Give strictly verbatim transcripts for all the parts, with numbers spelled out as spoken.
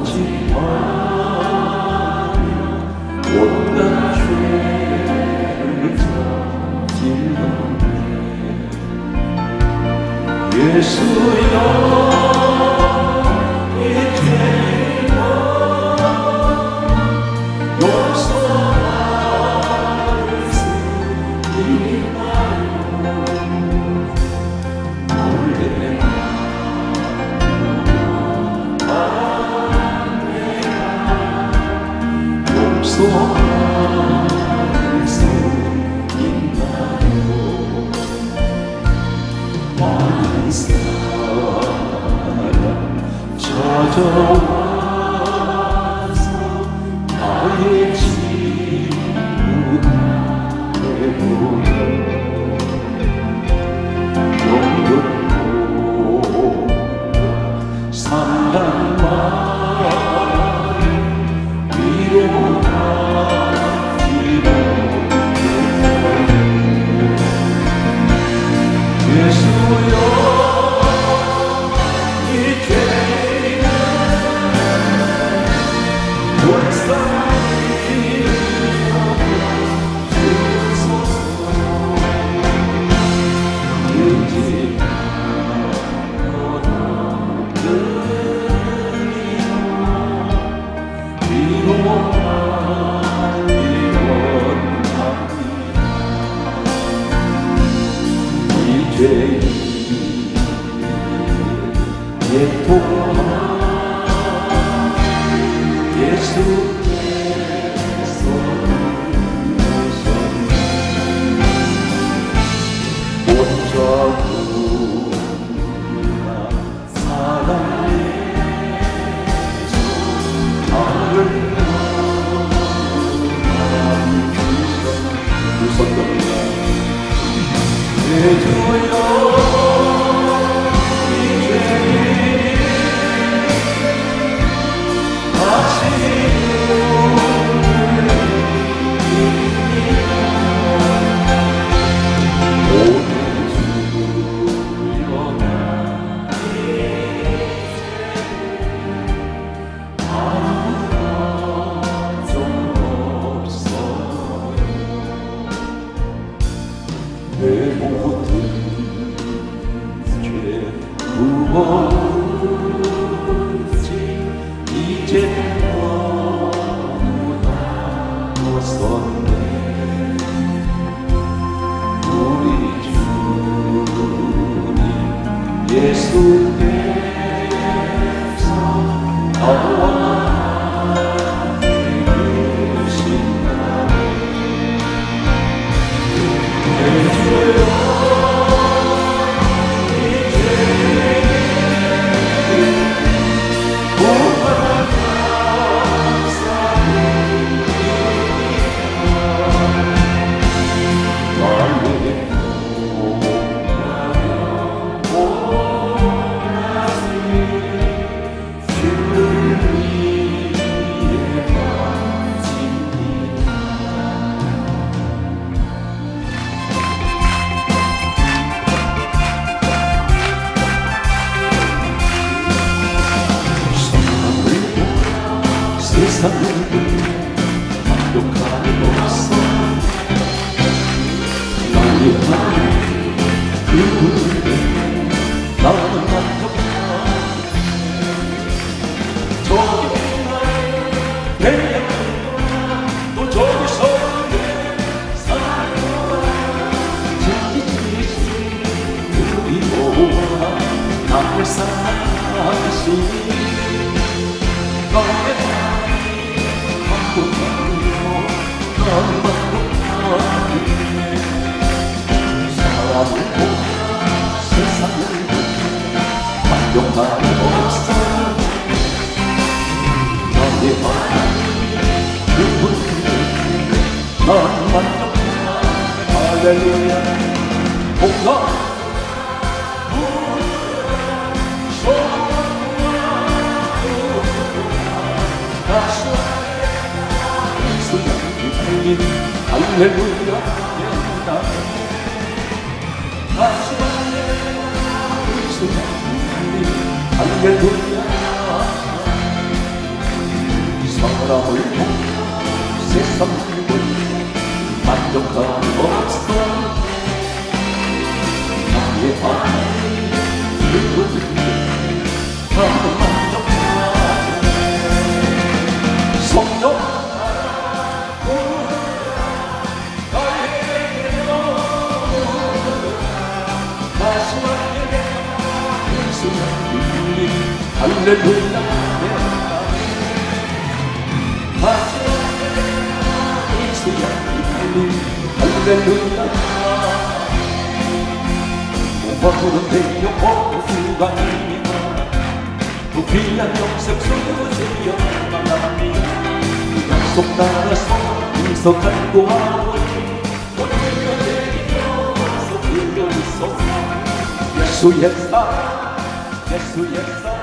오지 마라 못난 죄를 저질렀네 예수여 와서 나의 지문에 보여 영원토록 사랑만 위로하기를 예수여 할렐루야 만족감 없어 나의 마음이 그곳에 할렐루야 할렐루야 목화구름 대여 복수관입니다. 부귀한 영생 수세여 만납니다. 약속 따라서 임석한 고아버지 원대여 대여 속여 있어 예수의 사랑 예수의 사랑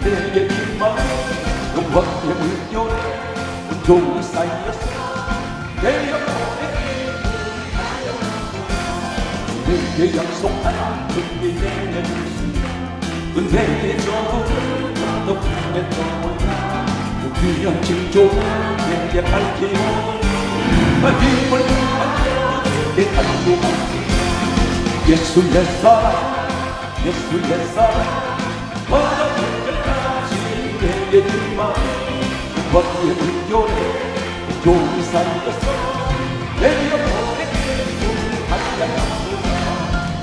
내게 빛만 영광의 물결에 온종일 쌓였어 내 영혼의 힘을 내게 약속한 은혜의 내 모습 은혜의 저물을 덕분에 떠올라 부귀한 징조를 내게 밝히오니 힘을 불안해 내게 안고하니 예수의 사랑 예수의 사랑 내게 빛만 영광의 물결에 온종일 쌓였어 내 영혼의 힘을 밝히오니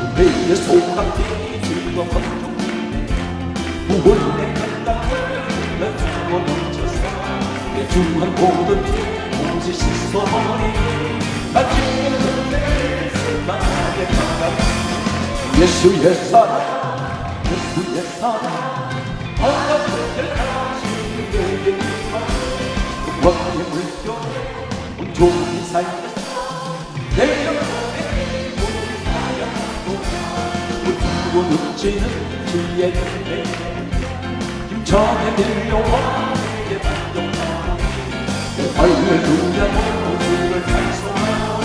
은혜의 소망이 즐거운 종이네 구원의 간당을 난 주어 넘쳐서 내 중한 모든 몸짓 시선이 나 지금은 내 사랑의 간당 예수의 사랑 예수의 사랑 어느덧을 다시 내게 임하 영광의 물결에 온종일 쌓였어 내 영혼의 힘을 다하였고 울고 넘치는 주의 은혜 힘차게 밀려와 내게 만족하고 내 할렐루야 모두를 찬송하고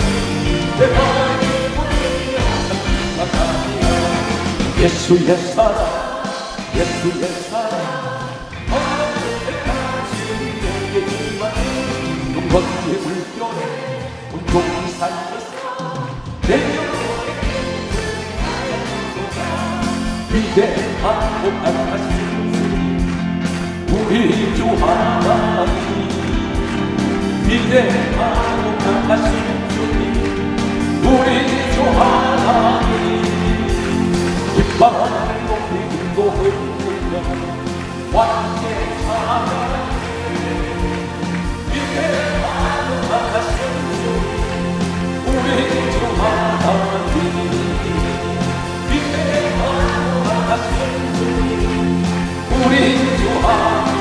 내 마음의 기쁨이 항상 나가며 예수의 사랑 예수의 사랑 어느덧까지 내게 임하니 영광의 물결에 온종일 쌓였어 내 영혼의 힘을 다하였도다 위대하고 악하신 우리 주 하나님 위대하고 악하신 주님 우리 주 하나님 기뻐하는 또 흘려 완전하여 위대하고 악하신 주 우리 주 하나님 위대하고 악하신 주 우리 주 하나님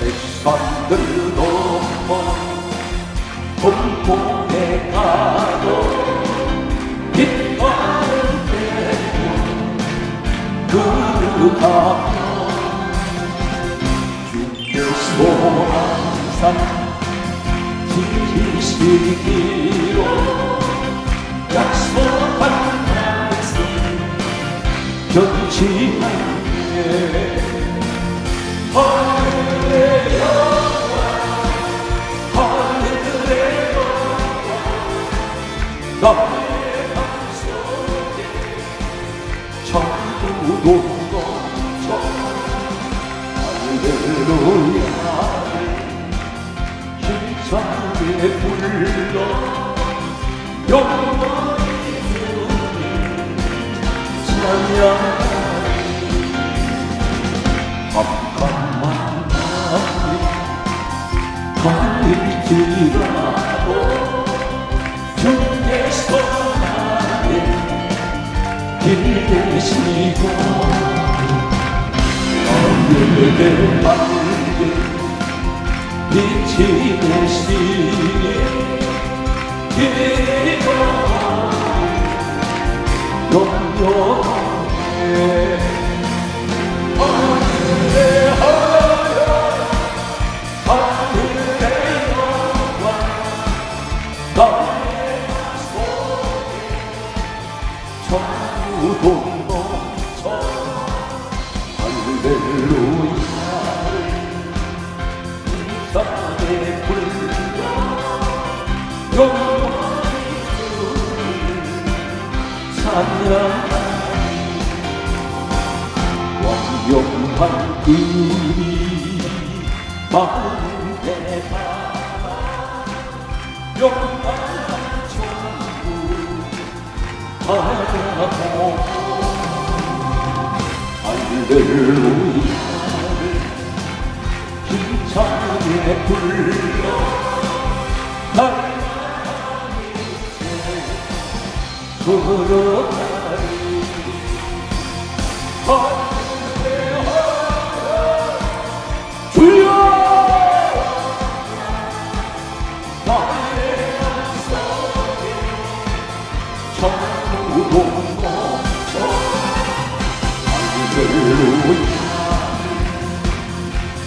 백성들 넘어 동풍에 가도 그가 주께서 항상 지키시기로 약속한 말씀 견지하네 할렐루야 할렐루야 나의 마음속에 전부도 할렐루야 힘차게 불러 영원히 주님 찬양하니 잠깐만 나를 달릴지라도 주께서 나를 길 대시고 그대 밝게 빛이 되시니 기도하고 영원해 할렐루야 할렐루야 나의 마음속에 전부도 멈춰 할렐루야 찬양 완벽한 그리 마음에 담아 영광한 천국 바라보고 할렐루야를 힘차게 불러 걸어가리 주여 주여 나의 마음속에 천국 넘쳐 할렐루야를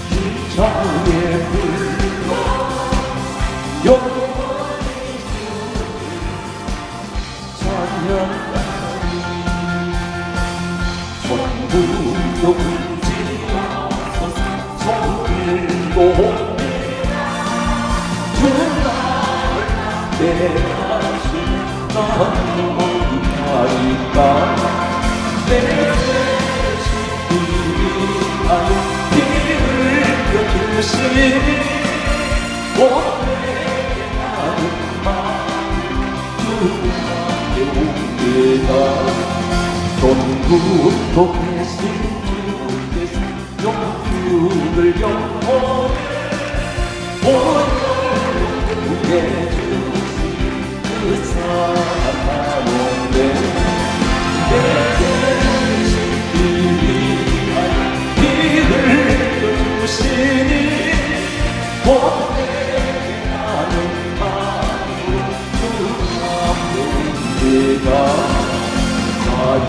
힘차게 불러 영원히 전국도 움직여서 성길도 옮기라 주날 내 다시 나는 어디까지가 내 대신 나의 길을 펴주시니 오늘의 나는 마음 주님 전국도 계신 주께서 영주를 영원히 오늘도 해주신 그 사랑하는데 내 대신 이리하여 길을 주시니 오늘에게 나는 마음으로 그 마음을 내가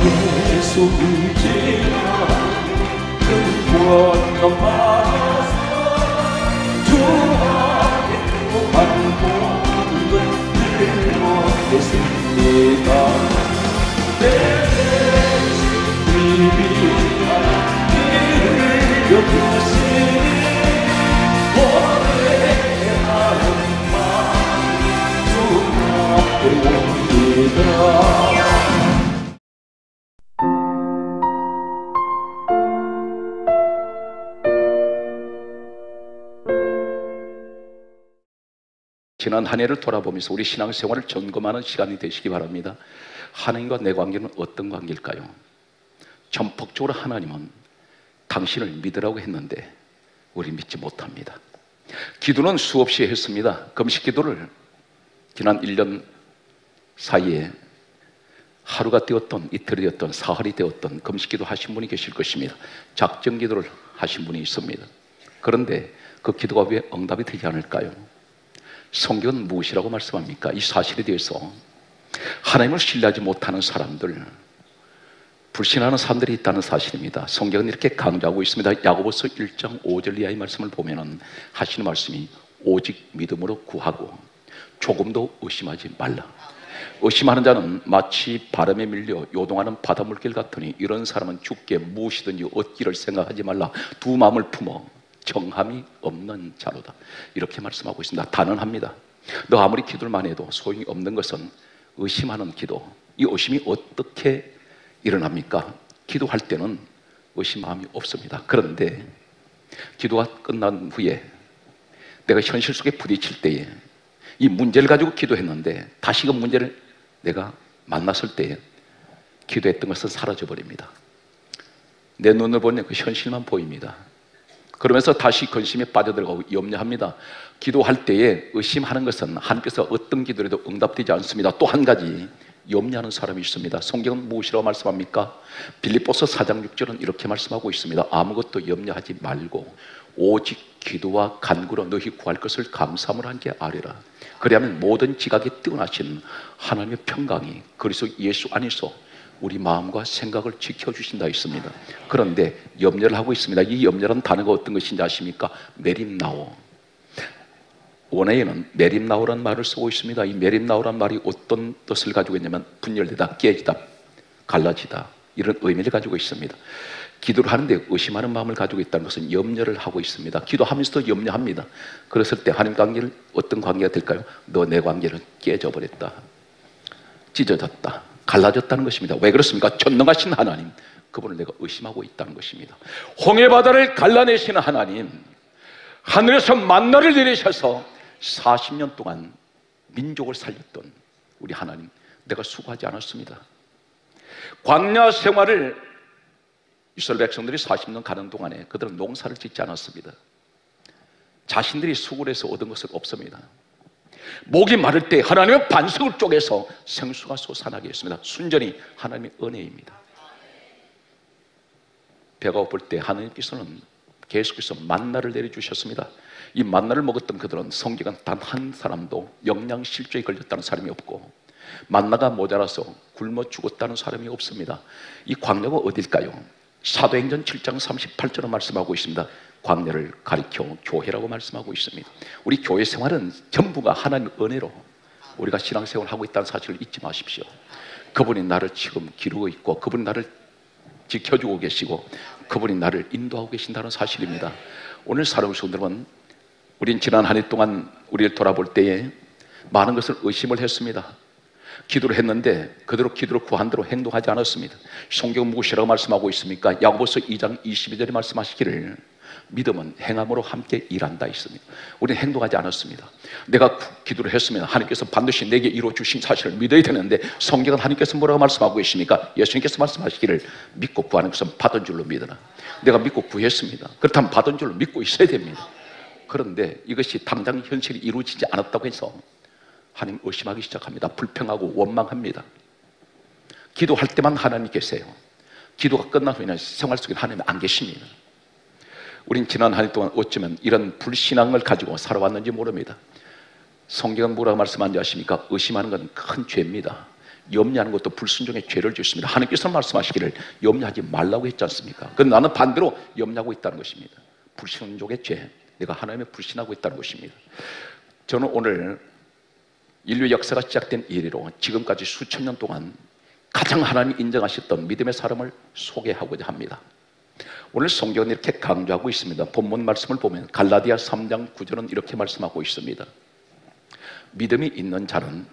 예수 의지하여 그원도 받아서 주하게 행복한 복을 들어오겠습니다. 내 대신 위비한 길을 펴주시니 오늘의 나는 마음 주 앞에 옵니다. 지난 한 해를 돌아보면서 우리 신앙생활을 점검하는 시간이 되시기 바랍니다. 하나님과 내 관계는 어떤 관계일까요? 전폭적으로 하나님은 당신을 믿으라고 했는데 우리 믿지 못합니다. 기도는 수없이 했습니다. 금식 기도를 지난 일 년 사이에 하루가 되었던 이틀이 되었던 사흘이 되었던 금식 기도 하신 분이 계실 것입니다. 작정 기도를 하신 분이 있습니다. 그런데 그 기도가 왜 응답이 되지 않을까요? 성경은 무엇이라고 말씀합니까? 이 사실에 대해서 하나님을 신뢰하지 못하는 사람들, 불신하는 사람들이 있다는 사실입니다. 성경은 이렇게 강조하고 있습니다. 야고보서 일 장 오 절 이하의 말씀을 보면은 하시는 말씀이 오직 믿음으로 구하고 조금도 의심하지 말라. 의심하는 자는 마치 바람에 밀려 요동하는 바닷물길 같으니 이런 사람은 죽게 무엇이든지 얻기를 생각하지 말라. 두 마음을 품어 정함이 없는 자로다. 이렇게 말씀하고 있습니다. 단언합니다. 너 아무리 기도를 많이 해도 소용이 없는 것은 의심하는 기도. 이 의심이 어떻게 일어납니까? 기도할 때는 의심 마음이 없습니다. 그런데 기도가 끝난 후에 내가 현실 속에 부딪힐 때에 이 문제를 가지고 기도했는데 다시 그 문제를 내가 만났을 때에 기도했던 것은 사라져버립니다. 내 눈을 보니 그 현실만 보입니다. 그러면서 다시 근심에 빠져들어가고 염려합니다. 기도할 때에 의심하는 것은 하나님께서 어떤 기도에도 응답되지 않습니다. 또 한 가지 염려하는 사람이 있습니다. 성경은 무엇이라고 말씀합니까? 빌립보서 사 장 육 절은 이렇게 말씀하고 있습니다. 아무것도 염려하지 말고 오직 기도와 간구로 너희 구할 것을 감사함으로 한 게 아뢰라. 그리하면 모든 지각이 뛰어나신 하나님의 평강이 그리스도 예수 안에서 우리 마음과 생각을 지켜주신다 있습니다. 그런데 염려를 하고 있습니다. 이 염려란 단어가 어떤 것인지 아십니까? 메림나오. 원어에는 메림나오란 말을 쓰고 있습니다. 이 메림나오란 말이 어떤 뜻을 가지고 있냐면 분열되다, 깨지다, 갈라지다 이런 의미를 가지고 있습니다. 기도를 하는데 의심하는 마음을 가지고 있다는 것은 염려를 하고 있습니다. 기도하면서도 염려합니다. 그랬을 때 하나님 관계를 어떤 관계가 될까요? 너 내 관계는 깨져버렸다, 찢어졌다, 갈라졌다는 것입니다. 왜 그렇습니까? 전능하신 하나님, 그분을 내가 의심하고 있다는 것입니다. 홍해바다를 갈라내시는 하나님, 하늘에서 만나를 내리셔서 사십 년 동안 민족을 살렸던 우리 하나님, 내가 수고하지 않았습니다. 광야 생활을 이스라엘 백성들이 사십 년 가는 동안에 그들은 농사를 짓지 않았습니다. 자신들이 수고해서 얻은 것은 없습니다. 목이 마를 때 하나님은 반석을 쪼개서 생수가 솟아나게 했습니다. 순전히 하나님의 은혜입니다. 배가 고플 때 하나님께서는 계속해서 만나를 내려주셨습니다. 이 만나를 먹었던 그들은 성경은 단 한 사람도 영양실조에 걸렸다는 사람이 없고 만나가 모자라서 굶어 죽었다는 사람이 없습니다. 이 광야가 어딜까요? 사도행전 칠 장 삼십팔 절은 말씀하고 있습니다. 광야를 가리켜 교회라고 말씀하고 있습니다. 우리 교회 생활은 전부가 하나님의 은혜로 우리가 신앙생활을 하고 있다는 사실을 잊지 마십시오. 그분이 나를 지금 기르고 있고 그분이 나를 지켜주고 계시고 그분이 나를 인도하고 계신다는 사실입니다. 오늘 사랑하는 성도 여러분, 우린 지난 한 해 동안 우리를 돌아볼 때에 많은 것을 의심을 했습니다. 기도를 했는데 그대로 기도를 구한 대로 행동하지 않았습니다. 성경은 무엇이라고 말씀하고 있습니까? 야고보서 이 장 이십이 절에 말씀하시기를 믿음은 행함으로 함께 일한다 있습니다. 우리는 행동하지 않았습니다. 내가 기도를 했으면 하나님께서 반드시 내게 이루어주신 사실을 믿어야 되는데 성경은 하나님께서 뭐라고 말씀하고 계십니까? 예수님께서 말씀하시기를 믿고 구하는 것은 받은 줄로 믿으라. 내가 믿고 구했습니다. 그렇다면 받은 줄로 믿고 있어야 됩니다. 그런데 이것이 당장 현실이 이루어지지 않았다고 해서 하나님 의심하기 시작합니다. 불평하고 원망합니다. 기도할 때만 하나님 계세요. 기도가 끝난 후에는 생활 속에 하나님 안 계십니다. 우린 지난 한 해 동안 어쩌면 이런 불신앙을 가지고 살아왔는지 모릅니다. 성경은 뭐라고 말씀하는지 아십니까? 의심하는 건 큰 죄입니다. 염려하는 것도 불순종의 죄를 짓습니다. 하나님께서 말씀하시기를 염려하지 말라고 했지 않습니까? 그런데 나는 반대로 염려하고 있다는 것입니다. 불순종의 죄, 내가 하나님을 불신하고 있다는 것입니다. 저는 오늘 인류 역사가 시작된 이래로 지금까지 수천 년 동안 가장 하나님이 인정하셨던 믿음의 사람을 소개하고자 합니다. 오늘 성경은 이렇게 강조하고 있습니다. 본문 말씀을 보면 갈라디아 삼 장 구 절은 이렇게 말씀하고 있습니다. 믿음이 있는 자는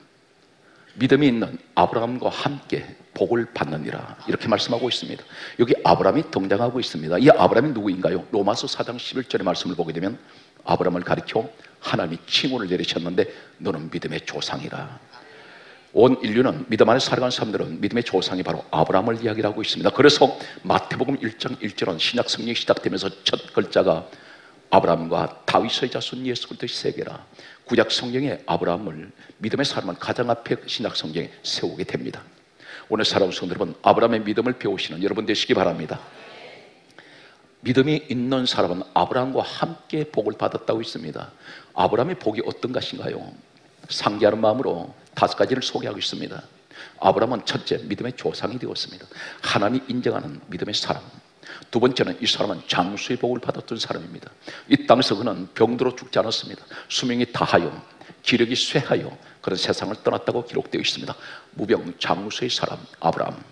믿음이 있는 아브라함과 함께 복을 받느니라, 이렇게 말씀하고 있습니다. 여기 아브라함이 등장하고 있습니다. 이 아브라함이 누구인가요? 로마서 사 장 십일 절의 말씀을 보게 되면 아브라함을 가리켜 하나님이 칭호를 내리셨는데 너는 믿음의 조상이라. 온 인류는 믿음 안에 살아간 사람들은 믿음의 조상이 바로 아브라함을 이야기를 하고 있습니다. 그래서 마태복음 일 장 일 절은 신약 성경이 시작되면서 첫 글자가 아브라함과 다윗의 자손 예수 그리스도의 세계라. 구약 성경에 아브라함을 믿음의 사람은 가장 앞에 신약 성경에 세우게 됩니다. 오늘 살아온 성도 여러분, 아브라함의 믿음을 배우시는 여러분 되시기 바랍니다. 믿음이 있는 사람은 아브라함과 함께 복을 받았다고 있습니다. 아브라함의 복이 어떤 것인가요? 상기하는 마음으로 다섯 가지를 소개하고 있습니다. 아브라함은 첫째, 믿음의 조상이 되었습니다. 하나님이 인정하는 믿음의 사람. 두 번째는 이 사람은 장수의 복을 받았던 사람입니다. 이 땅에서 그는 병들어 죽지 않았습니다. 수명이 다하여 기력이 쇠하여 그런 세상을 떠났다고 기록되어 있습니다. 무병 장수의 사람 아브라함.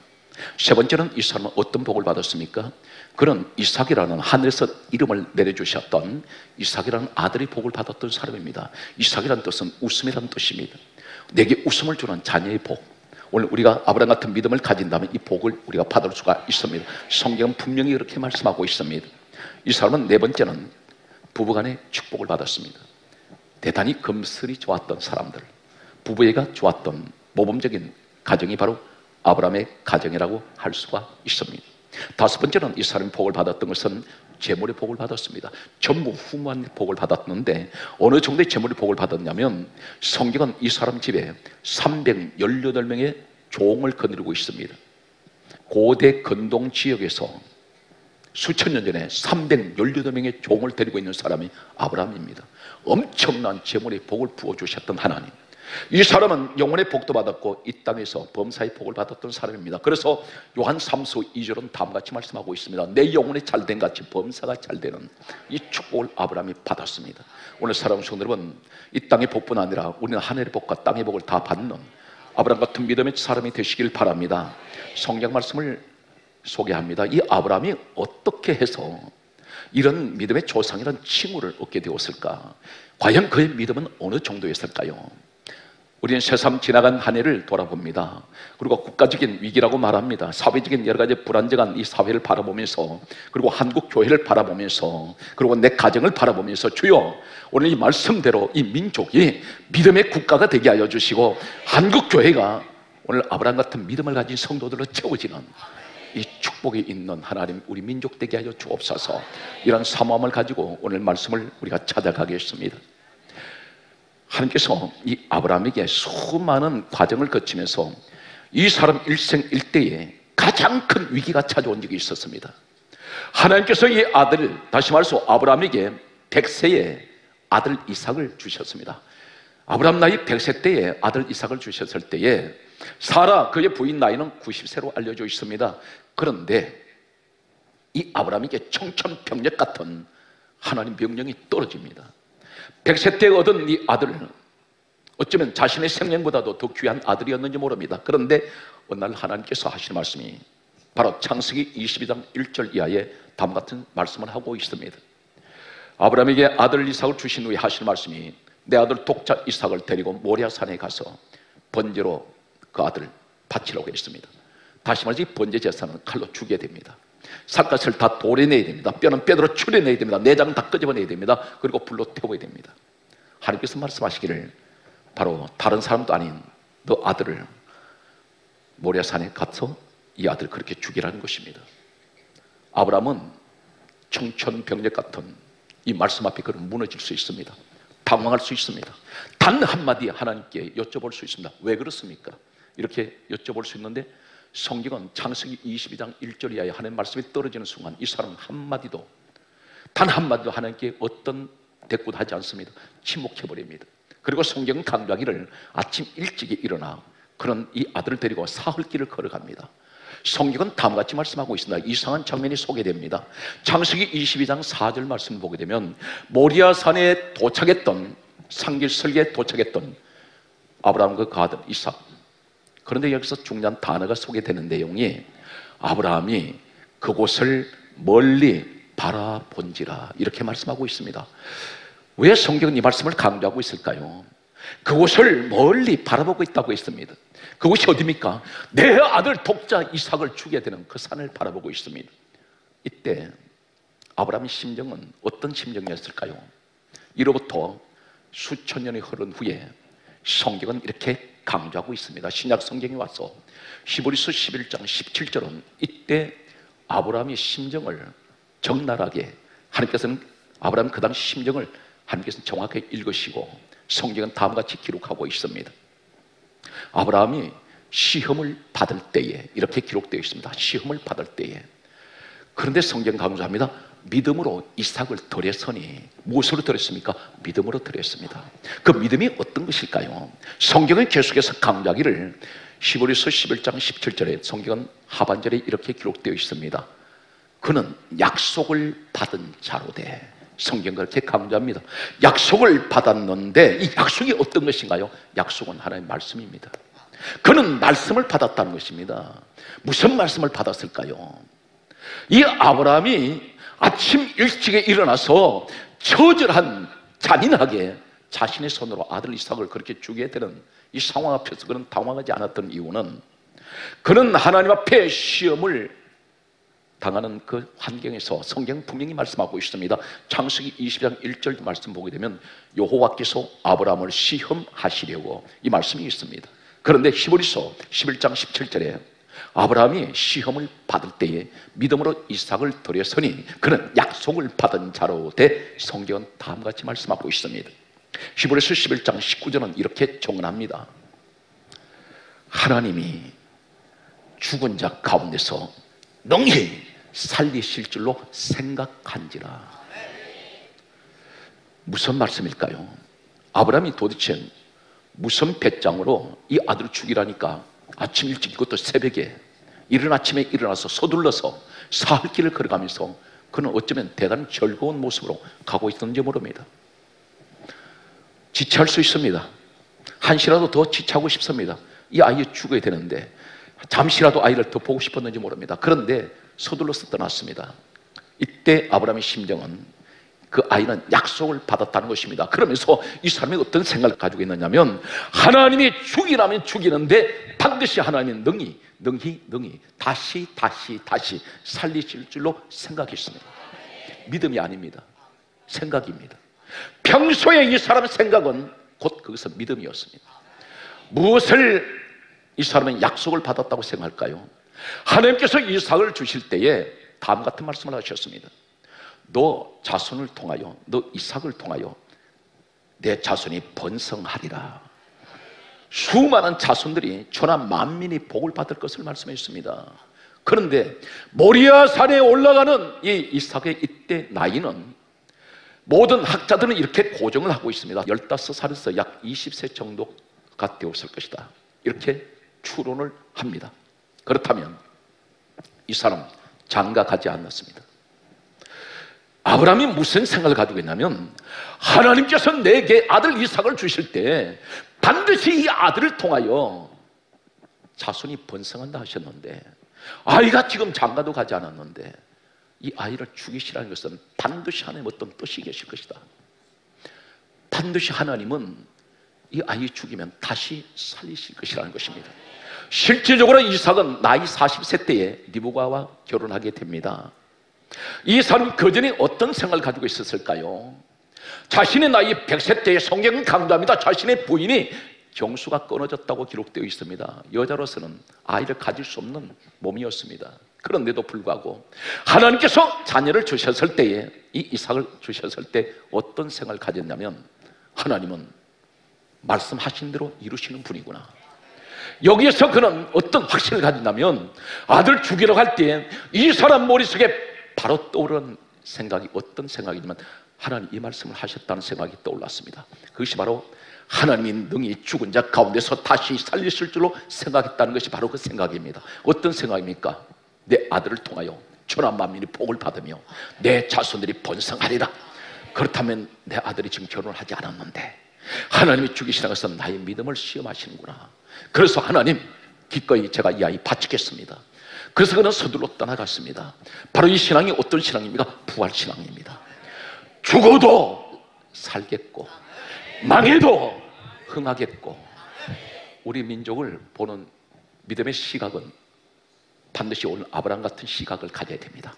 세 번째는 이 사람은 어떤 복을 받았습니까? 그는 이삭이라는 하늘에서 이름을 내려주셨던 이삭이라는 아들의 복을 받았던 사람입니다. 이삭이라는 뜻은 웃음이라는 뜻입니다. 내게 웃음을 주는 자녀의 복. 오늘 우리가 아브라함 같은 믿음을 가진다면 이 복을 우리가 받을 수가 있습니다. 성경은 분명히 이렇게 말씀하고 있습니다. 이 사람은 네 번째는 부부간의 축복을 받았습니다. 대단히 금슬이 좋았던 사람들, 부부애가 좋았던 모범적인 가정이 바로 아브라함의 가정이라고 할 수가 있습니다. 다섯 번째는 이 사람이 복을 받았던 것은 재물의 복을 받았습니다. 전부 후무한 복을 받았는데 어느 정도의 재물의 복을 받았냐면 성경은 이 사람 집에 삼백십팔 명의 종을 거느리고 있습니다. 고대 건동 지역에서 수천 년 전에 삼백십팔 명의 종을 데리고 있는 사람이 아브라함입니다. 엄청난 재물의 복을 부어주셨던 하나님. 이 사람은 영혼의 복도 받았고 이 땅에서 범사의 복을 받았던 사람입니다. 그래서 요한 삼서 이 절은 다음같이 말씀하고 있습니다. 내 영혼의 잘된 같이 범사가 잘되는 이 축복을 아브라함이 받았습니다. 오늘 사랑하는 성도 여러분, 이 땅의 복뿐 아니라 우리는 하늘의 복과 땅의 복을 다 받는 아브라함 같은 믿음의 사람이 되시길 바랍니다. 성경 말씀을 소개합니다. 이 아브라함이 어떻게 해서 이런 믿음의 조상이라는 칭호를 얻게 되었을까? 과연 그의 믿음은 어느 정도였을까요? 우리는 새삼 지나간 한 해를 돌아봅니다. 그리고 국가적인 위기라고 말합니다. 사회적인 여러 가지 불안정한 이 사회를 바라보면서, 그리고 한국 교회를 바라보면서, 그리고 내 가정을 바라보면서, 주여 오늘 이 말씀대로 이 민족이 믿음의 국가가 되게 하여 주시고, 한국 교회가 오늘 아브라함 같은 믿음을 가진 성도들로 채워지는 이 축복이 있는 하나님 우리 민족 되게 하여 주옵소서. 이런 사모함을 가지고 오늘 말씀을 우리가 찾아가겠습니다. 하나님께서 이 아브라함에게 수많은 과정을 거치면서 이 사람 일생 일대에 가장 큰 위기가 찾아온 적이 있었습니다. 하나님께서 이 아들, 다시 말해서 아브라함에게 백 세에 아들 이삭을 주셨습니다. 아브라함 나이 백 세 때에 아들 이삭을 주셨을 때에 사라, 그의 부인 나이는 구십 세로 알려져 있습니다. 그런데 이 아브라함에게 청천벽력 같은 하나님 명령이 떨어집니다. 백 세 때 얻은 이 아들, 어쩌면 자신의 생명보다도 더 귀한 아들이었는지 모릅니다. 그런데 어느 날 하나님께서 하신 말씀이 바로 창세기 이십이 장 일 절 이하에 다음과 같은 말씀을 하고 있습니다. 아브라함에게 아들 이삭을 주신 후에 하신 말씀이, 내 아들 독자 이삭을 데리고 모리아산에 가서 번제로 그 아들 바치라고 했습니다. 다시 말해서 이 번제 제사는 칼로 죽여야 됩니다. 살갗을 다 도려내야 됩니다. 뼈는 뼈대로 추려내야 됩니다. 내장은 다 끄집어내야 됩니다. 그리고 불로 태워야 됩니다. 하나님께서 말씀하시기를, 바로 다른 사람도 아닌 너 아들을 모리아산에 가서 이 아들 그렇게 죽이라는 것입니다. 아브라함은 청천벽력 같은 이 말씀 앞에 그는 무너질 수 있습니다. 당황할 수 있습니다. 단 한마디 하나님께 여쭤볼 수 있습니다. 왜 그렇습니까? 이렇게 여쭤볼 수 있는데, 성경은 창세기 이십이 장 일 절 이하에 하나님 말씀이 떨어지는 순간 이 사람은 한마디도, 단 한마디도 하나님께 어떤 대꾸도 하지 않습니다. 침묵해버립니다. 그리고 성경은 강조하기를, 아침 일찍이 일어나 그런 이 아들을 데리고 사흘길을 걸어갑니다. 성경은 다음과 같이 말씀하고 있습니다. 이상한 장면이 소개됩니다. 창세기 이십이 장 사 절 말씀을 보게 되면, 모리아산에 도착했던, 상길설계에 도착했던 아브라함과 그 아들 이삭. 그런데 여기서 중요한 단어가 소개되는 내용이, 아브라함이 그곳을 멀리 바라본지라, 이렇게 말씀하고 있습니다. 왜 성경은 이 말씀을 강조하고 있을까요? 그곳을 멀리 바라보고 있다고 했습니다. 그곳이 어디입니까? 내 아들 독자 이삭을 죽여야 되는 그 산을 바라보고 있습니다. 이때 아브라함의 심정은 어떤 심정이었을까요? 이로부터 수천 년이 흐른 후에 성경은 이렇게 강조하고 있습니다. 신약 성경에 와서 히브리서 십일 장 십칠 절은 이때 아브라함의 심정을 적나라하게, 하나님께서는 아브라함 그 당시 심정을 하나님께서는 정확하게 읽으시고, 성경은 다음과 같이 기록하고 있습니다. 아브라함이 시험을 받을 때에, 이렇게 기록되어 있습니다. 시험을 받을 때에. 그런데 성경 강조합니다. 믿음으로 이삭을 드렸으니, 무엇으로 드렸습니까? 믿음으로 드렸습니다. 그 믿음이 어떤 것일까요? 성경은 계속해서 강조하기를, 히브리서 십일 장 십칠 절에 성경은 하반절에 이렇게 기록되어 있습니다. 그는 약속을 받은 자로되, 성경 그렇게 강조합니다. 약속을 받았는데 이 약속이 어떤 것인가요? 약속은 하나님의 말씀입니다. 그는 말씀을 받았다는 것입니다. 무슨 말씀을 받았을까요? 이 아브라함이 아침 일찍에 일어나서 처절한, 잔인하게 자신의 손으로 아들 이삭을 그렇게 죽여야 되는 이 상황 앞에서 그는 당황하지 않았던 이유는, 그는 하나님 앞에 시험을 당하는 그 환경에서, 성경 분명히 말씀하고 있습니다. 창세기 이십 장 일 절 말씀 보게 되면, 여호와께서 아브라함을 시험하시려고, 이 말씀이 있습니다. 그런데 히브리서 십일 장 십칠 절에 아브라함이 시험을 받을 때에 믿음으로 이삭을 드렸으니 그는 약속을 받은 자로되, 성경은 다음과 같이 말씀하고 있습니다. 히브리서 십일 장 십구 절은 이렇게 정언합니다. 하나님이 죽은 자 가운데서 능히 살리실 줄로 생각한지라. 무슨 말씀일까요? 아브라함이 도대체 무슨 배짱으로 이 아들을 죽이라니까 아침 일찍, 이것도 새벽에 이른 아침에 일어나서 서둘러서 사흘길을 걸어가면서, 그는 어쩌면 대단히 즐거운 모습으로 가고 있었는지 모릅니다. 지체할 수 있습니다. 한시라도 더 지체하고 싶습니다. 이 아이에 죽어야 되는데, 잠시라도 아이를 더 보고 싶었는지 모릅니다. 그런데 서둘러서 떠났습니다. 이때 아브라함의 심정은 그 아이는 약속을 받았다는 것입니다. 그러면서 이 사람이 어떤 생각을 가지고 있느냐면, 하나님이 죽이라면 죽이는데 반드시 하나님은 능히 능히 능히 다시 다시 다시 살리실 줄로 생각했습니다. 믿음이 아닙니다. 생각입니다. 평소에 이 사람의 생각은 곧 거기서 믿음이었습니다. 무엇을 이 사람은 약속을 받았다고 생각할까요? 하나님께서 이삭을 주실 때에 다음 같은 말씀을 하셨습니다. 너 자손을 통하여, 너 이삭을 통하여 내 자손이 번성하리라. 수많은 자손들이 천하 만민이 복을 받을 것을 말씀했습니다. 그런데 모리아 산에 올라가는 이 이삭의 이때 나이는 모든 학자들은 이렇게 고정을 하고 있습니다. 열다섯 살에서 약 이십 세 정도가 되었을 것이다. 이렇게 추론을 합니다. 그렇다면 이 사람 장가 가지 않았습니다. 아브라함이 무슨 생각을 가지고 있냐면, 하나님께서 내게 아들 이삭을 주실 때 반드시 이 아들을 통하여 자손이 번성한다 하셨는데, 아이가 지금 장가도 가지 않았는데 이 아이를 죽이시라는 것은 반드시 하나님의 어떤 뜻이 계실 것이다. 반드시 하나님은 이 아이 죽이면 다시 살리실 것이라는 것입니다. 실질적으로 이삭은 나이 사십 세 때에 리브가와 결혼하게 됩니다. 이 사람은 그전에 어떤 생각을 가지고 있었을까요? 자신의 나이 백 세 때에, 성경은 강조합니다, 자신의 부인이 경수가 끊어졌다고 기록되어 있습니다. 여자로서는 아이를 가질 수 없는 몸이었습니다. 그런데도 불구하고 하나님께서 자녀를 주셨을 때에, 이 이삭을 주셨을 때 어떤 생각을 가졌냐면, 하나님은 말씀하신 대로 이루시는 분이구나. 여기에서 그는 어떤 확신을 가진다면, 아들 죽이러 갈 때에 이 사람 머릿속에 바로 떠오르는 생각이 어떤 생각이냐면, 하나님 이 말씀을 하셨다는 생각이 떠올랐습니다. 그것이 바로 하나님이 능히 죽은 자 가운데서 다시 살리실 줄로 생각했다는 것이 바로 그 생각입니다. 어떤 생각입니까? 내 아들을 통하여 천하 만민이 복을 받으며 내 자손들이 번성하리라. 그렇다면 내 아들이 지금 결혼을 하지 않았는데 하나님이 죽이시는 것은 나의 믿음을 시험하시는구나. 그래서 하나님, 기꺼이 제가 이 아이 바치겠습니다. 그래서 그는 서둘러 떠나갔습니다. 바로 이 신앙이 어떤 신앙입니까? 부활신앙입니다. 죽어도 살겠고 망해도 흥하겠고. 우리 민족을 보는 믿음의 시각은 반드시 오늘 아브라함 같은 시각을 가져야 됩니다.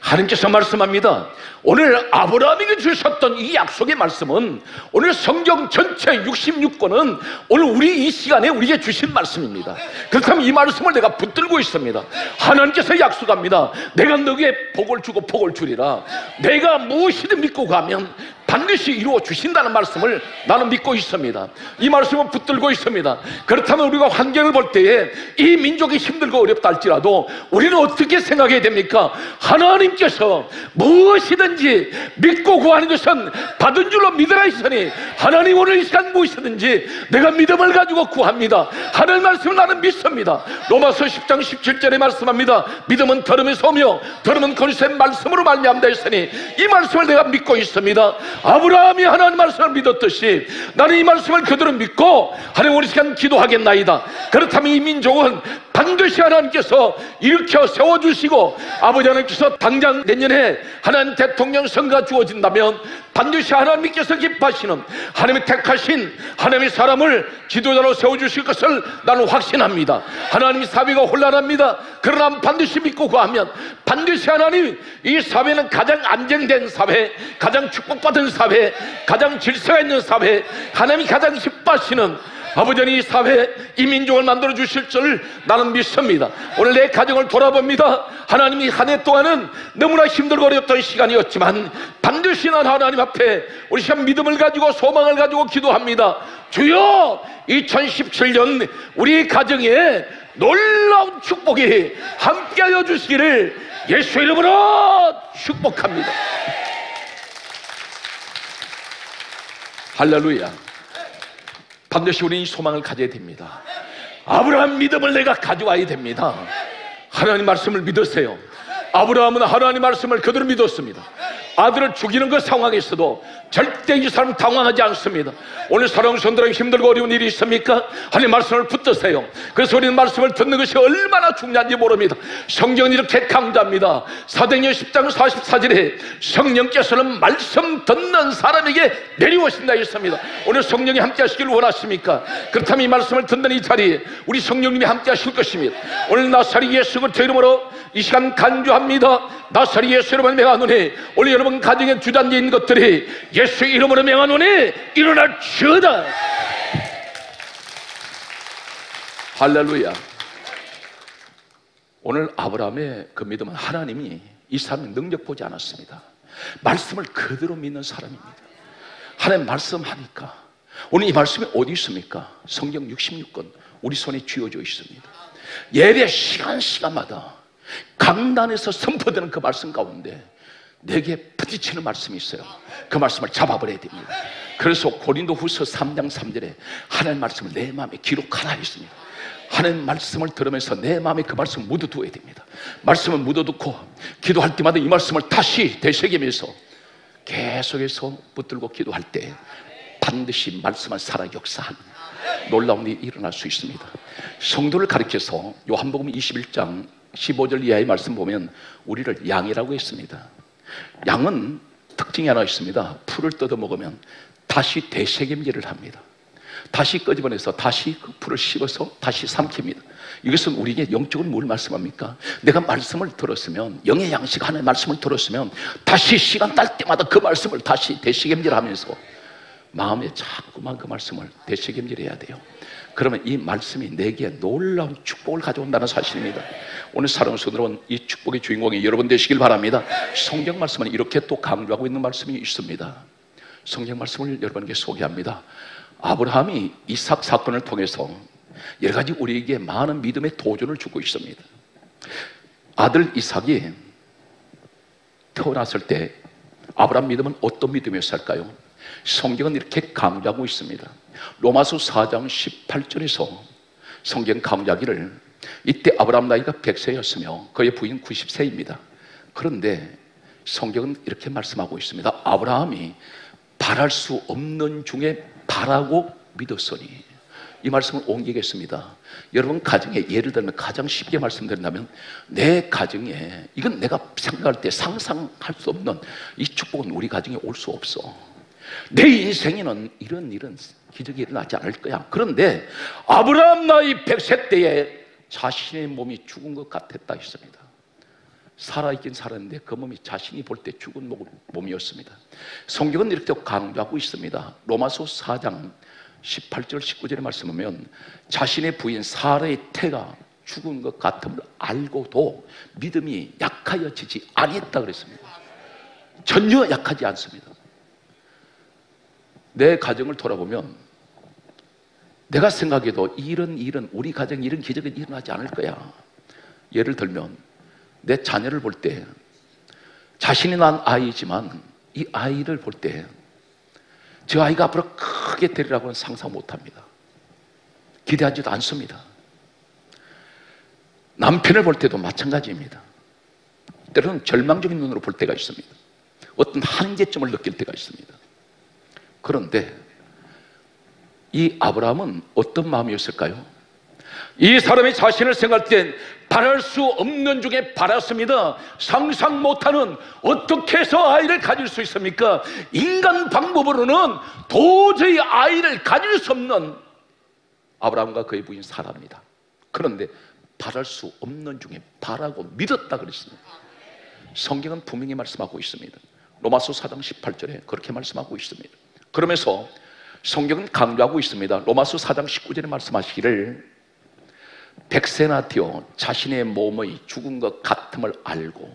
하나님께서 말씀합니다. 오늘 아브라함에게 주셨던 이 약속의 말씀은, 오늘 성경 전체 육십육 권은 오늘 우리 이 시간에 우리에게 주신 말씀입니다. 그렇다면 이 말씀을 내가 붙들고 있습니다. 하나님께서 약속합니다. 내가 너에게 복을 주고 복을 주리라. 내가 무엇이든 믿고 가면 반드시 이루어 주신다는 말씀을 나는 믿고 있습니다. 이 말씀을 붙들고 있습니다. 그렇다면 우리가 환경을 볼 때에 이 민족이 힘들고 어렵다 할지라도 우리는 어떻게 생각해야 됩니까? 하나님께서 무엇이든지 믿고 구하는 것은 받은 줄로 믿으라 했으니, 하나님 오늘 이 시간 무엇이든지 내가 믿음을 가지고 구합니다. 하나님 말씀을 나는 믿습니다. 로마서 십 장 십칠 절에 말씀합니다. 믿음은 들음에서 오며 들음은 권세의 말씀으로 말미암다 했으니, 이 말씀을 내가 믿고 있습니다. 아브라함이 하나님 말씀을 믿었듯이 나는 이 말씀을 그대로 믿고 하나님 우리 시간 기도하겠나이다. 그렇다면 이 민족은 반드시 하나님께서 일으켜 세워주시고, 아버지 하나님께서 당장 내년에 하나님 대통령 선거가 주어진다면 반드시 하나님께서 기뻐하시는, 하나님이 택하신 하나님의 사람을 지도자로 세워주실 것을 나는 확신합니다. 하나님의 사회가 혼란합니다. 그러나 반드시 믿고 구하면 반드시 하나님, 이 사회는 가장 안정된 사회, 가장 축복받은 사회, 가장 질서가 있는 사회, 하나님이 가장 기뻐하시는 아버지는 이 사회, 이 민족을 만들어 주실 줄 나는 믿습니다. 오늘 내 가정을 돌아봅니다. 하나님이 한 해 동안은 너무나 힘들고 어려웠던 시간이었지만 반드시 난 하나님 앞에 우리 시간 믿음을 가지고 소망을 가지고 기도합니다. 주여, 이천십칠 년 우리 가정에 놀라운 축복이 함께하여 주시기를 예수 이름으로 축복합니다. 할렐루야. 반드시 우리는 이 소망을 가져야 됩니다. 아브라함 믿음을 내가 가져와야 됩니다. 하나님 말씀을 믿으세요. 아브라함은 하나님 말씀을 그대로 믿었습니다. 아들을 죽이는 그 상황에서도 절대 이 사람 당황하지 않습니다. 오늘 사랑하는 성도들에게 힘들고 어려운 일이 있습니까? 하나님 말씀을 붙드세요. 그래서 우리는 말씀을 듣는 것이 얼마나 중요한지 모릅니다. 성경은 이렇게 강조합니다. 사도행전 십 장 사십사 절에 성령께서는 말씀 듣는 사람에게 내려오신다 했습니다. 오늘 성령이 함께 하시길 원하십니까? 그렇다면 이 말씀을 듣는 이 자리에 우리 성령님이 함께 하실 것입니다. 오늘 나사리 예수 그리스도 이름으로 이 시간 간주합니다. 나사리 예수 이름을 명하노니 오늘 여러분 가정에 주저앉아 있는 것들이 예수 이름으로 명하노니 일어날지어다. 할렐루야. 오늘 아브라함의 그 믿음은 하나님이 이 사람의 능력 보지 않았습니다. 말씀을 그대로 믿는 사람입니다. 하나님 말씀하니까 오늘 이 말씀이 어디 있습니까? 성경 육십육 권 우리 손에 쥐어져 있습니다. 예배 시간 시간마다 강단에서 선포되는 그 말씀 가운데 내게 부딪히는 말씀이 있어요. 그 말씀을 잡아버려야 됩니다. 그래서 고린도 후서 삼 장 삼 절에 하나님 말씀을 내 마음에 기록하라 했습니다. 하나님 말씀을 들으면서 내 마음에 그 말씀을 묻어두어야 됩니다. 말씀을 묻어두고 기도할 때마다 이 말씀을 다시 되새기면서 계속해서 붙들고 기도할 때 반드시 말씀은 살아 역사합니다. 놀라운 일이 일어날 수 있습니다. 성도를 가리켜서 요한복음 이십일 장 십오 절 이하의 말씀 보면 우리를 양이라고 했습니다. 양은 특징이 하나 있습니다. 풀을 뜯어먹으면 다시 되새김질을 합니다. 다시 끄집어내서 다시 그 풀을 씹어서 다시 삼킵니다. 이것은 우리에게 영적으로 뭘 말씀합니까? 내가 말씀을 들었으면 영의 양식 하나의 말씀을 들었으면 다시 시간 딸 때마다 그 말씀을 다시 되새김질하면서 마음에 자꾸만 그 말씀을 되새김질해야 돼요. 그러면 이 말씀이 내게 놀라운 축복을 가져온다는 사실입니다. 오늘 사랑하는 성도들은 이 축복의 주인공이 여러분 되시길 바랍니다. 성경 말씀은 이렇게 또 강조하고 있는 말씀이 있습니다. 성경 말씀을 여러분에게 소개합니다. 아브라함이 이삭 사건을 통해서 여러 가지 우리에게 많은 믿음의 도전을 주고 있습니다. 아들 이삭이 태어났을 때 아브라함 믿음은 어떤 믿음이었을까요? 성경은 이렇게 강조하고 있습니다. 로마서 사 장 십팔 절에서 성경 강조하기를 이때 아브라함 나이가 백 세였으며 그의 부인 구십 세입니다. 그런데 성경은 이렇게 말씀하고 있습니다. 아브라함이 바랄 수 없는 중에 바라고 믿었으니. 이 말씀을 옮기겠습니다. 여러분 가정에 예를 들면 가장 쉽게 말씀드린다면 내 가정에 이건 내가 생각할 때 상상할 수 없는 이 축복은 우리 가정에 올 수 없어. 내 인생에는 이런 일은 기적이 일어나지 않을 거야. 그런데 아브라함 나이 백 세 때에 자신의 몸이 죽은 것 같았다 했습니다. 살아있긴 살았는데 그 몸이 자신이 볼 때 죽은 몸이었습니다. 성경은 이렇게 강조하고 있습니다. 로마서 사 장 십팔 절 십구 절의 말씀하면 자신의 부인 사라의 태가 죽은 것 같음을 알고도 믿음이 약하여지지 아니했다 그랬습니다. 전혀 약하지 않습니다. 내 가정을 돌아보면 내가 생각해도 이런 일은 우리 가정 이런 기적은 일어나지 않을 거야. 예를 들면 내 자녀를 볼 때 자신이 낳은 아이지만 이 아이를 볼 때 저 아이가 앞으로 크게 되리라고는 상상 못합니다. 기대하지도 않습니다. 남편을 볼 때도 마찬가지입니다. 때로는 절망적인 눈으로 볼 때가 있습니다. 어떤 한계점을 느낄 때가 있습니다. 그런데 이 아브라함은 어떤 마음이었을까요? 이 사람이 자신을 생각할 땐 바랄 수 없는 중에 바랐습니다. 상상 못하는 어떻게 해서 아이를 가질 수 있습니까? 인간 방법으로는 도저히 아이를 가질 수 없는 아브라함과 그의 부인 사라입니다. 그런데 바랄 수 없는 중에 바라고 믿었다 그랬습니다. 성경은 분명히 말씀하고 있습니다. 로마서 사 장 십팔 절에 그렇게 말씀하고 있습니다. 그러면서 성경은 강조하고 있습니다. 로마서 사 장 십구 절에 말씀하시기를 백 세나 되어 자신의 몸의 죽은 것 같음을 알고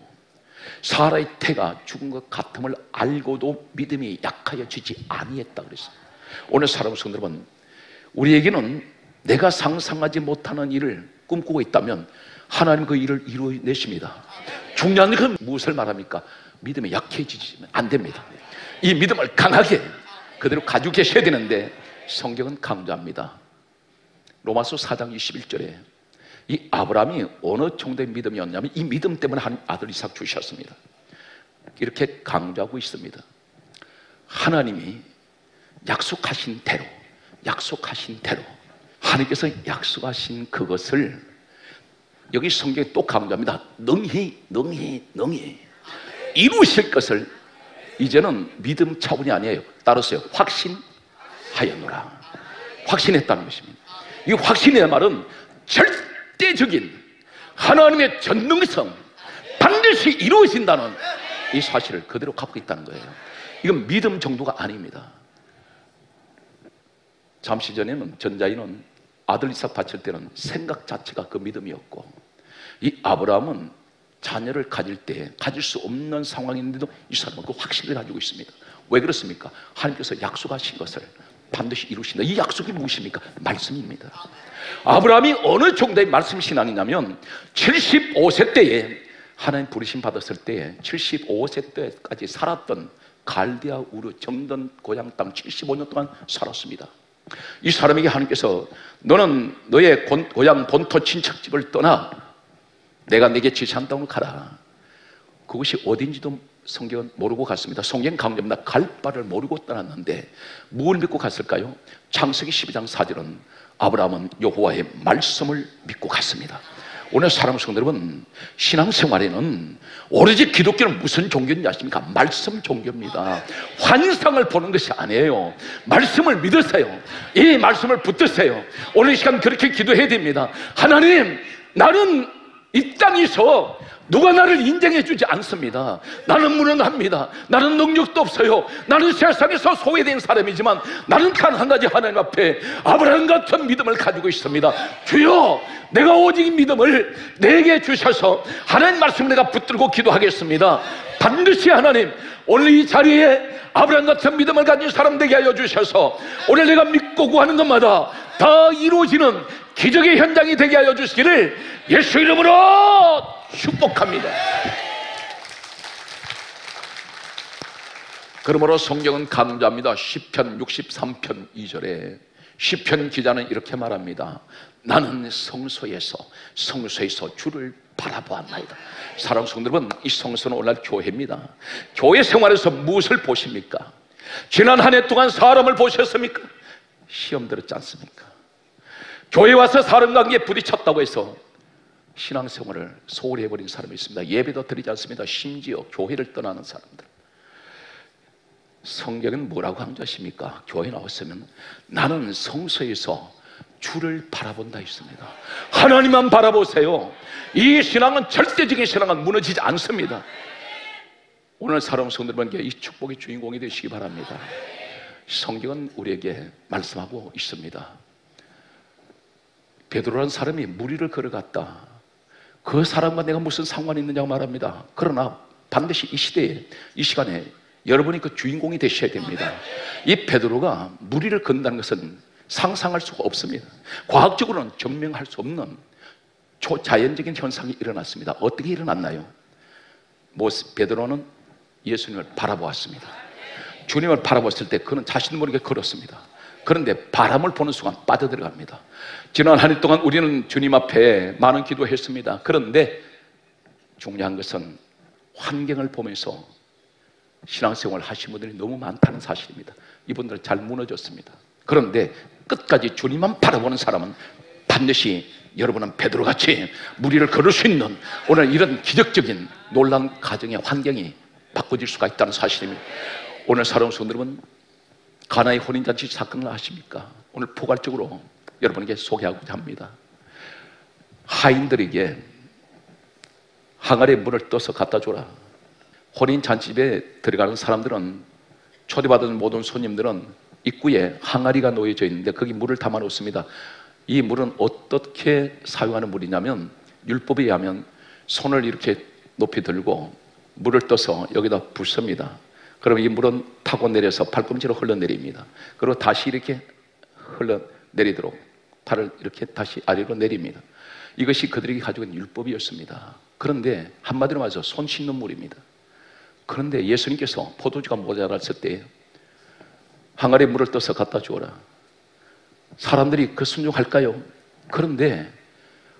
사라의 태가 죽은 것 같음을 알고도 믿음이 약하여지지 아니했다 그랬습니다. 오늘 사랑하는 성도 여러분, 우리에게는 내가 상상하지 못하는 일을 꿈꾸고 있다면 하나님 그 일을 이루어내십니다. 중요한 건 무엇을 말합니까? 믿음이 약해지면 안 됩니다. 이 믿음을 강하게 그대로 가지고 계셔야 되는데 성경은 강조합니다. 로마서 사 장 이십일 절에 이 아브라함이 어느 정도의 믿음이었냐면 이 믿음 때문에 하나님 아들 이삭 주셨습니다. 이렇게 강조하고 있습니다. 하나님이 약속하신 대로, 약속하신 대로, 하나님께서 약속하신 그것을 여기 성경에 또 강조합니다. 능히, 능히, 능히 이루실 것을, 이제는 믿음 차원이 아니에요. 따라서요, 확신하였노라. 확신했다는 것입니다. 이 확신의 말은 절대적인 하나님의 전능성, 반드시 이루어진다는 이 사실을 그대로 갖고 있다는 거예요. 이건 믿음 정도가 아닙니다. 잠시 전에는 전자인은 아들 이삭 바칠 때는 생각 자체가 그 믿음이었고, 이 아브라함은 자녀를 가질 때 가질 수 없는 상황인데도 이 사람은 그 확신을 가지고 있습니다. 왜 그렇습니까? 하나님께서 약속하신 것을 반드시 이루신다. 이 약속이 무엇입니까? 말씀입니다. 아브라함이 어느 정도의 말씀 신앙이냐면 칠십오 세 때에 하나님 부르심 받았을 때에 칠십오 세 때까지 살았던 갈대아 우르 정든 고향 땅 칠십오 년 동안 살았습니다. 이 사람에게 하나님께서 너는 너의 고향 본토 친척집을 떠나 내가 네게 지시한 땅으로 가라. 그것이 어딘지도 성경은 모르고 갔습니다. 성경 강조합니다. 갈 바를 모르고 떠났는데 뭘 믿고 갔을까요? 창세기 십이 장 사 절은 아브라함은 여호와의 말씀을 믿고 갔습니다. 오늘 사랑하는 성도 여러분, 신앙생활에는 오로지 기독교는 무슨 종교인지 아십니까? 말씀 종교입니다. 환상을 보는 것이 아니에요. 말씀을 믿으세요. 이 말씀을 붙드세요. 오늘 이 시간 그렇게 기도해야 됩니다. 하나님, 나는 이 땅에서 누가 나를 인정해 주지 않습니다. 나는 무능합니다. 나는 능력도 없어요. 나는 세상에서 소외된 사람이지만 나는 단 한 가지 하나님 앞에 아브라함 같은 믿음을 가지고 있습니다. 주여, 내가 오직 믿음을 내게 주셔서 하나님 말씀을 내가 붙들고 기도하겠습니다. 반드시 하나님, 오늘 이 자리에 아브라함 같은 믿음을 가진 사람 되게 하여 주셔서 오늘 내가 믿고 구하는 것마다 다 이루어지는 기적의 현장이 되게 하여 주시기를 예수 이름으로 축복합니다. 그러므로 성경은 강조합니다. 시편 육십삼 편 이 절에 시편 기자는 이렇게 말합니다. 나는 성소에서 성소에서 주를 바라보았나이다. 사랑하는 성도 여러분, 이 성소는 오늘날 교회입니다. 교회 생활에서 무엇을 보십니까? 지난 한 해 동안 사람을 보셨습니까? 시험 들었지 않습니까? 교회 와서 사람 관계에 부딪혔다고 해서 신앙생활을 소홀히 해버린 사람이 있습니다. 예배도 드리지 않습니다. 심지어 교회를 떠나는 사람들. 성경은 뭐라고 강조하십니까? 교회 나왔으면 나는 성소에서 주를 바라본다 했습니다. 하나님만 바라보세요. 이 신앙은, 절대적인 신앙은 무너지지 않습니다. 오늘 사랑하는 성도 여러분께 이 축복의 주인공이 되시기 바랍니다. 성경은 우리에게 말씀하고 있습니다. 베드로라는 사람이 무리를 걸어갔다. 그 사람과 내가 무슨 상관이 있느냐고 말합니다. 그러나 반드시 이 시대에, 이 시간에 여러분이 그 주인공이 되셔야 됩니다. 이 베드로가 무리를 건다는 것은 상상할 수가 없습니다. 과학적으로는 증명할 수 없는 초자연적인 현상이 일어났습니다. 어떻게 일어났나요? 모세 베드로는 예수님을 바라보았습니다. 주님을 바라봤을 때 그는 자신 모르게 걸었습니다. 그런데 바람을 보는 순간 빠져들어갑니다. 지난 한 해 동안 우리는 주님 앞에 많은 기도했습니다. 그런데 중요한 것은 환경을 보면서 신앙생활을 하신 분들이 너무 많다는 사실입니다. 이분들은 잘 무너졌습니다. 그런데 끝까지 주님만 바라보는 사람은 반드시 여러분은 베드로같이 무리를 걸을 수 있는 오늘 이런 기적적인 놀라운 가정의 환경이 바꿔질 수가 있다는 사실입니다. 오늘 사랑하는 성도 여러분, 가나의 혼인잔치 사건을 아십니까? 오늘 포괄적으로 여러분에게 소개하고자 합니다. 하인들에게 항아리에 물을 떠서 갖다 줘라. 혼인잔치집에 들어가는 사람들은, 초대받은 모든 손님들은 입구에 항아리가 놓여져 있는데 거기 물을 담아 놓습니다. 이 물은 어떻게 사용하는 물이냐면, 율법에 의하면 손을 이렇게 높이 들고 물을 떠서 여기다 붓습니다. 그럼 이 물은 타고 내려서 발꿈치로 흘러내립니다. 그리고 다시 이렇게 흘러내리도록 팔을 이렇게 다시 아래로 내립니다. 이것이 그들에게 가지고 있는 율법이었습니다. 그런데 한마디로 말해서 손 씻는 물입니다. 그런데 예수님께서 포도주가 모자랐을 때 항아리 물을 떠서 갖다 주어라. 사람들이 그 순종할까요? 그런데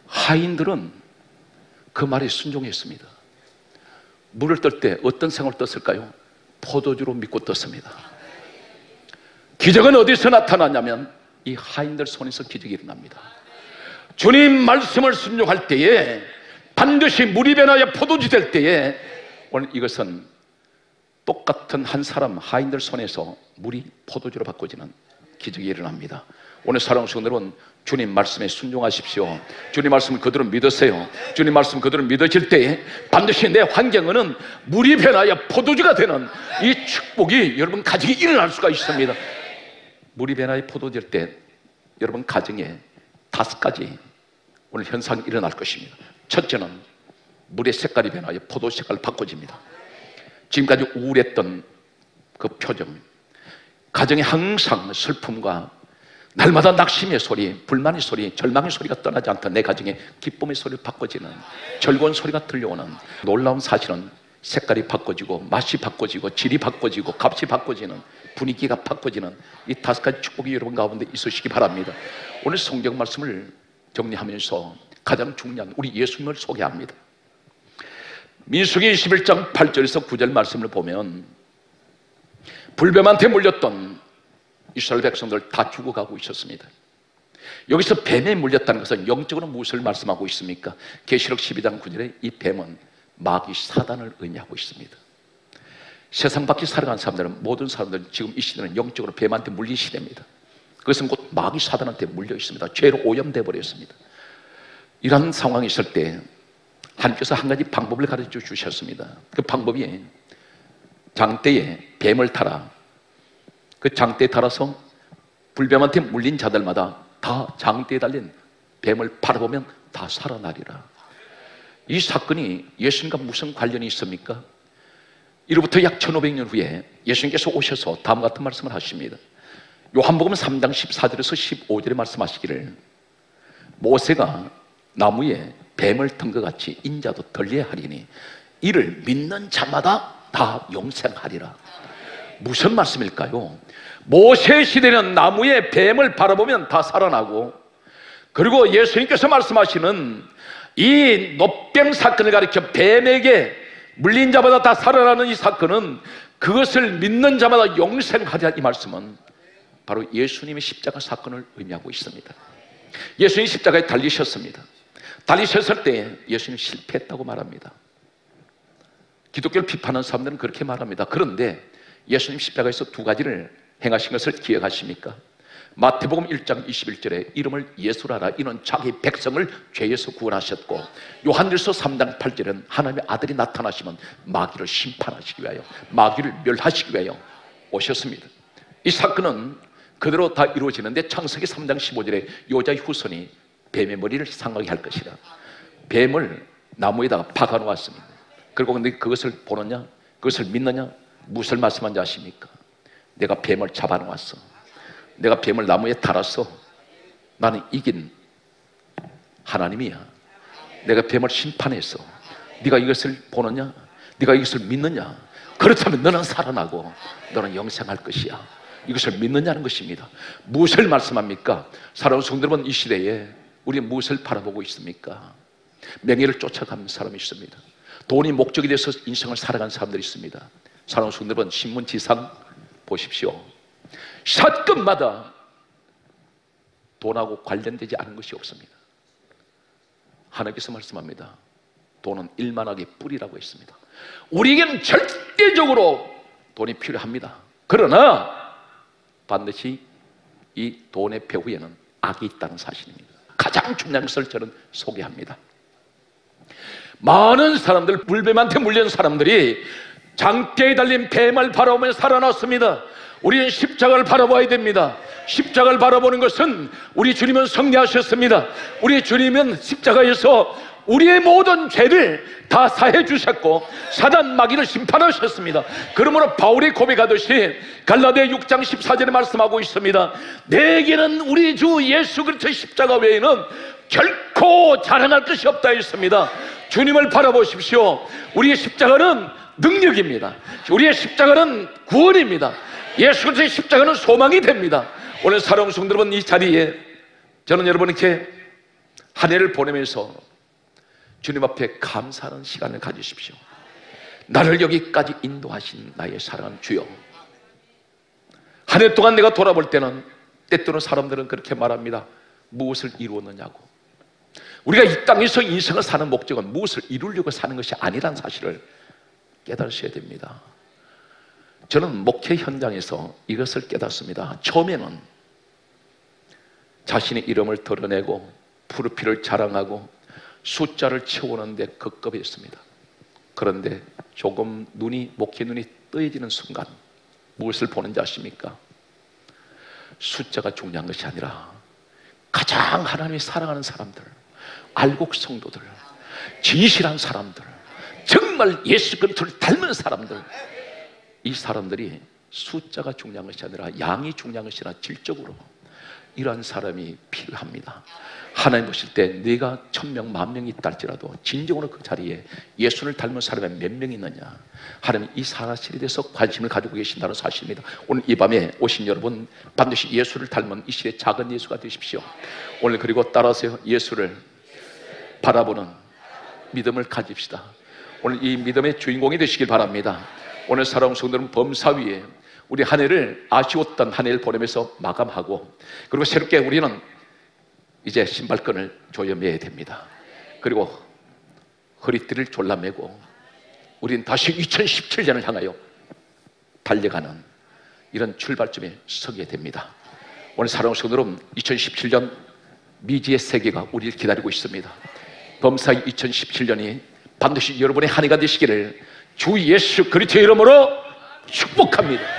하인들은 그 말에 순종했습니다. 물을 뜰 때 어떤 생을 떴을까요? 포도주로 믿고 떴습니다. 기적은 어디서 나타나냐면 이 하인들 손에서 기적이 일어납니다. 주님 말씀을 순종할 때에 반드시 물이 변하여 포도주 될 때에, 오늘 이것은 똑같은 한 사람 하인들 손에서 물이 포도주로 바꿔지는 기적이 일어납니다. 오늘 사랑하는 성도 여러분, 주님 말씀에 순종하십시오. 주님 말씀을 그대로 믿으세요. 주님 말씀 그대로 믿어질 때에 반드시 내 환경은 물이 변하여 포도주가 되는 이 축복이 여러분 가정에 일어날 수가 있습니다. 물이 변하여 포도주일 때 여러분 가정에 다섯 가지 오늘 현상이 일어날 것입니다. 첫째는 물의 색깔이 변하여 포도 색깔을 바꿔집니다. 지금까지 우울했던 그 표정, 가정에 항상 슬픔과 날마다 낙심의 소리, 불만의 소리, 절망의 소리가 떠나지 않던 내 가정에 기쁨의 소리를 바꿔지는, 즐거운 소리가 들려오는 놀라운 사실은 색깔이 바꿔지고 맛이 바꿔지고 질이 바꿔지고 값이 바꿔지는, 분위기가 바꿔지는 이 다섯 가지 축복이 여러분 가운데 있으시기 바랍니다. 오늘 성경 말씀을 정리하면서 가장 중요한 우리 예수님을 소개합니다. 민수기 이십일 장 팔 절에서 구 절 말씀을 보면 불뱀한테 물렸던 이스라엘 백성들 다 죽어가고 있었습니다. 여기서 뱀에 물렸다는 것은 영적으로 무엇을 말씀하고 있습니까? 계시록 십이 장 구 절에 이 뱀은 마귀 사단을 의미하고 있습니다. 세상 밖에 살아가는 사람들은, 모든 사람들은 지금 이 시대는 영적으로 뱀한테 물린 시대입니다. 그것은 곧 마귀 사단한테 물려 있습니다. 죄로 오염되어 버렸습니다. 이러한 상황이 있을 때 하나님께서 한 가지 방법을 가르쳐 주셨습니다. 그 방법이 장대에 뱀을 타라. 그 장대에 달아서 불뱀한테 물린 자들마다 다 장대에 달린 뱀을 팔아보면 다 살아나리라. 이 사건이 예수님과 무슨 관련이 있습니까? 이로부터 약 천오백 년 후에 예수님께서 오셔서 다음 같은 말씀을 하십니다. 요한복음 삼 장 십사 절에서 십오 절에 말씀하시기를, 모세가 나무에 뱀을 튼 것 같이 인자도 덜려 하리니 이를 믿는 자마다 다 영생하리라. 무슨 말씀일까요? 모세 시대는 나무에 뱀을 바라보면 다 살아나고, 그리고 예수님께서 말씀하시는 이 놋뱀 사건을 가리켜 뱀에게 물린 자마다 다 살아나는 이 사건은 그것을 믿는 자마다 영생하리라, 이 말씀은 바로 예수님의 십자가 사건을 의미하고 있습니다. 예수님 십자가에 달리셨습니다. 달리셨을 때 예수님 실패했다고 말합니다. 기독교를 비판하는 사람들은 그렇게 말합니다. 그런데 예수님 십자가에서 두 가지를 행하신 것을 기억하십니까? 마태복음 일 장 이십일 절에 이름을 예수라라, 이는 자기 백성을 죄에서 구원하셨고, 요한일서 삼 장 팔 절은 하나님의 아들이 나타나시면 마귀를 심판하시기 위하여, 마귀를 멸하시기 위하여 오셨습니다. 이 사건은 그대로 다 이루어지는데 창세기 삼 장 십오 절에 여자의 후손이 뱀의 머리를 상하게 할 것이라, 뱀을 나무에다가 박아놓았습니다. 그리고 근데 그것을 보느냐, 그것을 믿느냐, 무엇을 말씀한지 아십니까? 내가 뱀을 잡아놓았어. 내가 뱀을 나무에 달았어. 나는 이긴 하나님이야. 내가 뱀을 심판했어. 네가 이것을 보느냐? 네가 이것을 믿느냐? 그렇다면 너는 살아나고 너는 영생할 것이야. 이것을 믿느냐는 것입니다. 무엇을 말씀합니까? 사랑하는 성도 여러분, 이 시대에 우리 무엇을 바라보고 있습니까? 명예를 쫓아가는 사람이 있습니다. 돈이 목적이 돼서 인생을 살아가는 사람들이 있습니다. 사랑하는 성도 여러분, 신문 지상 보십시오. 사건마다 돈하고 관련되지 않은 것이 없습니다. 하나님께서 말씀합니다. 돈은 일만하게 뿌리라고 했습니다. 우리에게는 절대적으로 돈이 필요합니다. 그러나 반드시 이 돈의 배후에는 악이 있다는 사실입니다. 가장 중요한 것을 저는 소개합니다. 많은 사람들, 물뱀한테 물린 사람들이 장대에 달린 뱀을 바라보며 살아났습니다. 우리는 십자가를 바라봐야 됩니다. 십자가를 바라보는 것은 우리 주님은 승리하셨습니다. 우리 주님은 십자가에서 우리의 모든 죄를 다 사해 주셨고 사단 마귀를 심판하셨습니다. 그러므로 바울이 고백하듯이 갈라디아 육 장 십사 절에 말씀하고 있습니다. 내게는 우리 주 예수 그리스도의 십자가 외에는 결코 자랑할 것이 없다 했습니다. 주님을 바라보십시오. 우리의 십자가는 능력입니다. 우리의 십자가는 구원입니다. 예수 그리스도의 십자가는 소망이 됩니다. 오늘 사랑하는 성도 여러분, 이 자리에 저는 여러분께 한 해를 보내면서 주님 앞에 감사하는 시간을 가지십시오. 나를 여기까지 인도하신 나의 사랑하는 주여, 한 해 동안 내가 돌아볼 때는 때때로 사람들은 그렇게 말합니다. 무엇을 이루었느냐고. 우리가 이 땅에서 인생을 사는 목적은 무엇을 이루려고 사는 것이 아니란 사실을 깨달으셔야 됩니다. 저는 목회 현장에서 이것을 깨닫습니다. 처음에는 자신의 이름을 드러내고 프로필을 자랑하고 숫자를 채우는 데 급급했습니다. 그런데 조금 눈이, 목회 눈이 뜨여지는 순간 무엇을 보는지 아십니까? 숫자가 중요한 것이 아니라 가장 하나님이 사랑하는 사람들, 알곡 성도들, 진실한 사람들, 정말 예수 그리스도를 닮은 사람들, 이 사람들이 숫자가 중요한 것이 아니라 양이 중요한 것이 아니라 질적으로 이러한 사람이 필요합니다. 하나님 보실 때 네가 천명, 만명이 있다 할지라도 진정으로 그 자리에 예수를 닮은 사람이 몇 명이 있느냐, 하나님 이 사실에 대해서 관심을 가지고 계신다는 사실입니다. 오늘 이 밤에 오신 여러분 반드시 예수를 닮은 이 시대의 작은 예수가 되십시오. 오늘 그리고 따라서 예수를 바라보는 믿음을 가집시다. 오늘 이 믿음의 주인공이 되시길 바랍니다. 오늘 사랑하는 성도들은 범사 위에 우리 한 해를, 아쉬웠던 한 해를 보내면서 마감하고, 그리고 새롭게 우리는 이제 신발끈을 조여매야 됩니다. 그리고 허리띠를 졸라매고 우린 다시 이천십칠 년을 향하여 달려가는 이런 출발점에 서게 됩니다. 오늘 사랑하는 성도들은 이천십칠 년 미지의 세계가 우리를 기다리고 있습니다. 범사의 이천십칠 년이 반드시 여러분의 한 해가 되시기를 주 예수 그리스도의 이름으로 축복합니다.